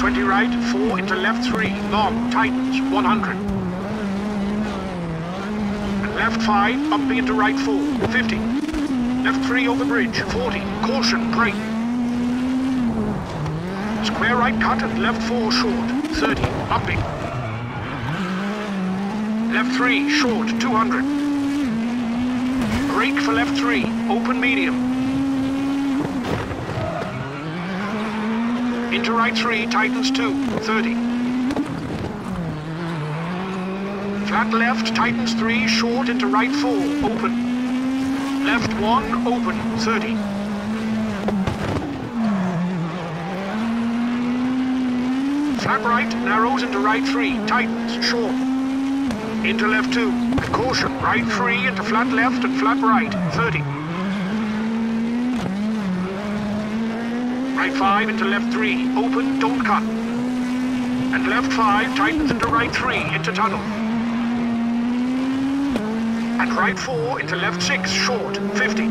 20 right, 4 into left 3, long, tightens, 100. And left 5, bumping into right 4, 50. Left 3 over bridge, 40, caution, brake. Square right cut and left 4 short, 30, bumping. Left 3, short, 200. Brake for left 3, open medium. Into right 3, tightens 2, 30. Flat left, tightens 3, short into right 4, open. Left 1, open, 30. Flat right, narrows into right 3, tightens, short. Into left 2, caution, right 3 into flat left and flat right, 30. Right 5 into left 3, open, don't cut. And left 5 tightens into right 3, into tunnel. And right 4 into left 6, short, 50.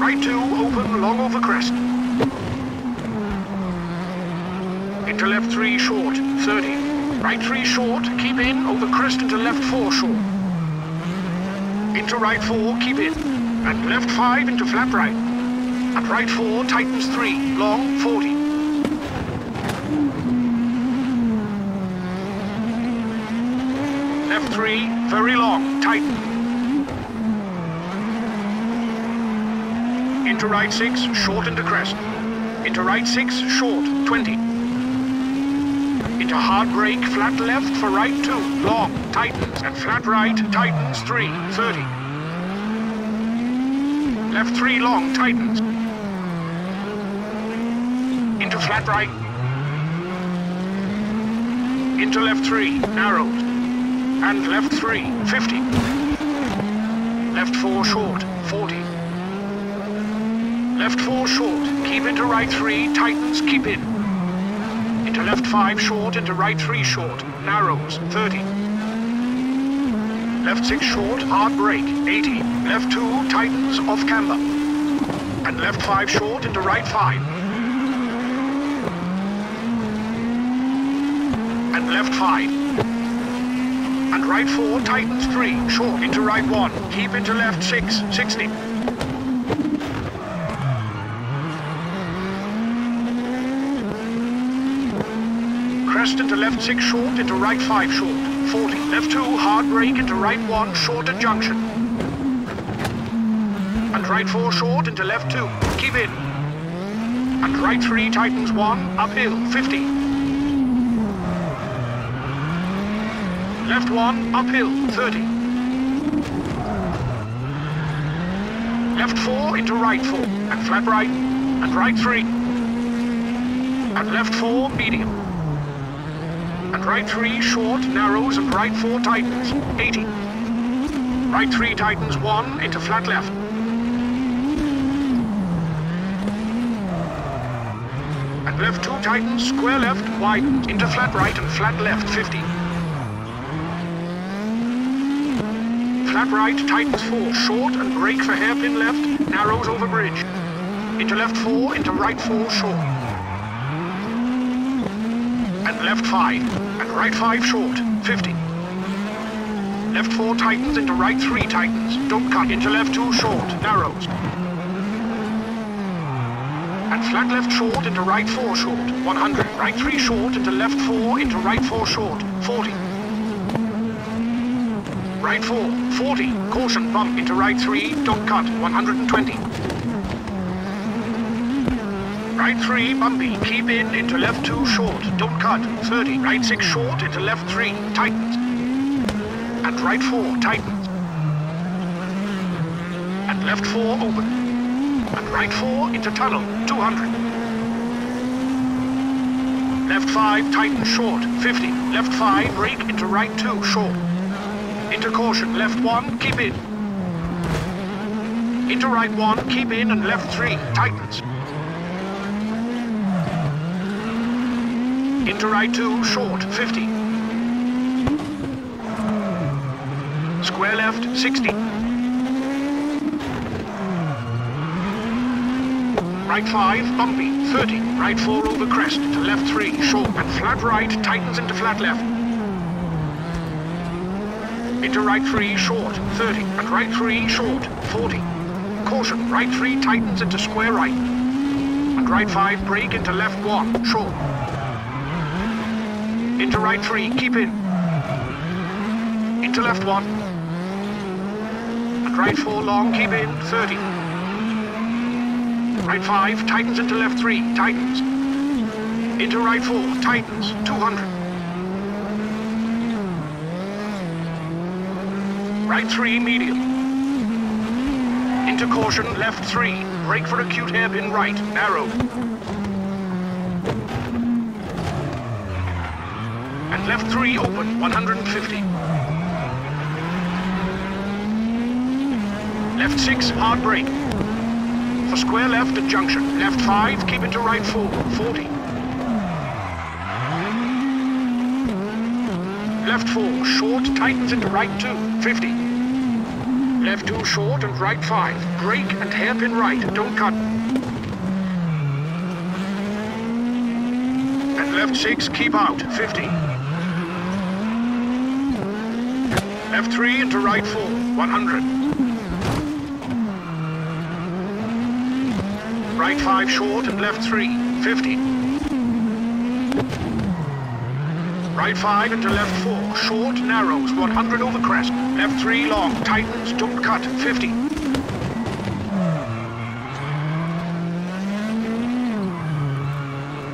Right 2, open, long over crest. Into left 3, short, 30. Right 3, short, keep in, over crest into left 4, short. Into right 4, keep in. And left 5 into flap right. And right 4, tightens 3, long, 40. Left 3, very long, tighten. Into right 6, short into crest. Into right 6, short, 20. Into hard brake, flat left for right 2, long, tightens. And flat right, tightens 3, 30. Left 3, long, tightens. Into flat right. Into left 3, narrowed. And left 3, 50. Left 4, short, 40. Left 4, short, keep into right 3, tightens, keep in. Into left 5, short, into right 3, short, narrows, 30. Left 6, short, hard brake, 80. Left 2, tightens, off camber. And left 5, short, into right 5. And left 5. And right 4, tightens 3, short into right 1, keep into left 6, 60. Crest into left 6, short into right 5, short, 40. Left 2, hard brake into right 1, short at junction. And right 4, short into left 2, keep in. And right 3, tightens 1, uphill, 50. Left 1, uphill, 30. Left 4 into right 4, and flat right, and right 3. And left 4, medium. And right 3, short, narrows, and right 4 tightens, 80. Right 3 tightens 1 into flat left. And left 2 tightens, square left, widens, into flat right and flat left, 50. Flat right, tightens 4, short and brake for hairpin left, narrows over bridge. Into left 4, into right 4, short. And left 5, and right 5, short, 50. Left 4 tightens, into right 3 tightens, don't cut, into left 2, short, narrows. And flat left short, into right 4, short, 100. Right 3 short, into left 4, into right 4, short, 40. Right 4, 40, caution, bump into right 3, don't cut, 120. Right 3, bumpy, keep in into left 2, short, don't cut, 30. Right 6, short into left 3, tightens. And right 4, tightens. And left 4, open. And right 4 into tunnel, 200. Left 5, tightens short, 50. Left 5, brake into right 2, short. Into caution, left 1, keep in. Into right 1, keep in, and left 3, tightens. Into right 2, short, 50. Square left, 60. right 5, bumpy, 30, right 4 over crest, to left 3, short, and flat right, tightens into flat left. Into right 3, short, 30, and right 3, short, 40. Caution, right 3 tightens into square right. And right 5, break into left 1, short. Into right 3, keep in. Into left 1. And right 4, long, keep in, 30. Right 5, tightens into left 3, tightens. Into right 4, tightens, 200. Right 3, medium. Into caution, left 3, brake for acute hairpin right, narrow. And left 3, open, 150. Left 6, hard brake. For square left at junction, left 5, keep into right 4, 40. Left 4, short, tightens into right 2, 50. Left 2, short and right 5, brake and hairpin right, don't cut. And left 6, keep out, 50. Left 3 into right 4, 100. Right 5 short and left 3, 50. Right 5 into left 4, short narrows, 100 over crest. Left 3 long, tightens, don't cut, 50.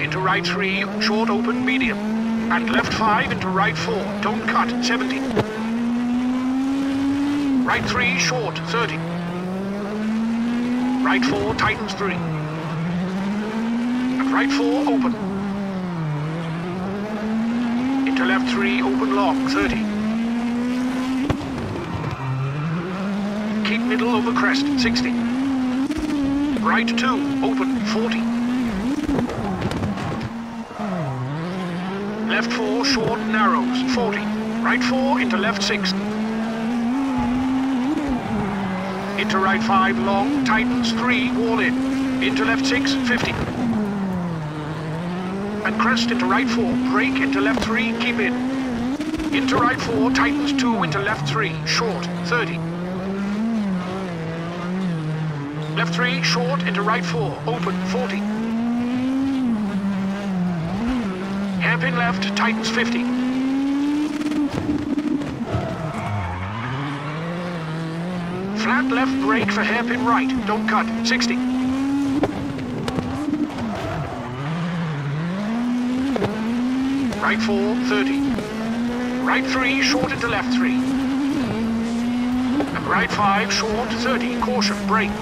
Into right 3, short open medium. And left 5 into right 4, don't cut, 70. Right 3 short, 30. Right 4 tightens 3. Right 4, open. Into left 3, open long, 30. Keep middle over crest, 60. Right 2, open, 40. Left 4, short, narrows, 40. Right 4, into left 6. Into right 5, long, tightens 3, wall in. Into left 6, 50. And crest into right 4, brake into left 3, keep in. Into right 4, tightens 2 into left 3, short, 30. Left 3, short into right 4, open, 40. Hairpin left, tightens 50. Flat left brake for hairpin right, don't cut, 60. Right 4, 30. Right 3, short into left 3. And right 5, short, 30. Caution, brake.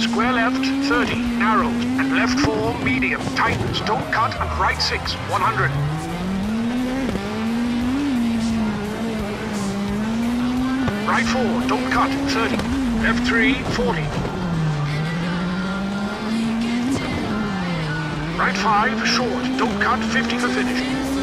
Square left, 30. Narrows. And left 4, medium. Tightens, don't cut. And right 6, 100. Right 4, don't cut. 30. Left 3, 40. Right 5, short, don't cut, 50 for finish.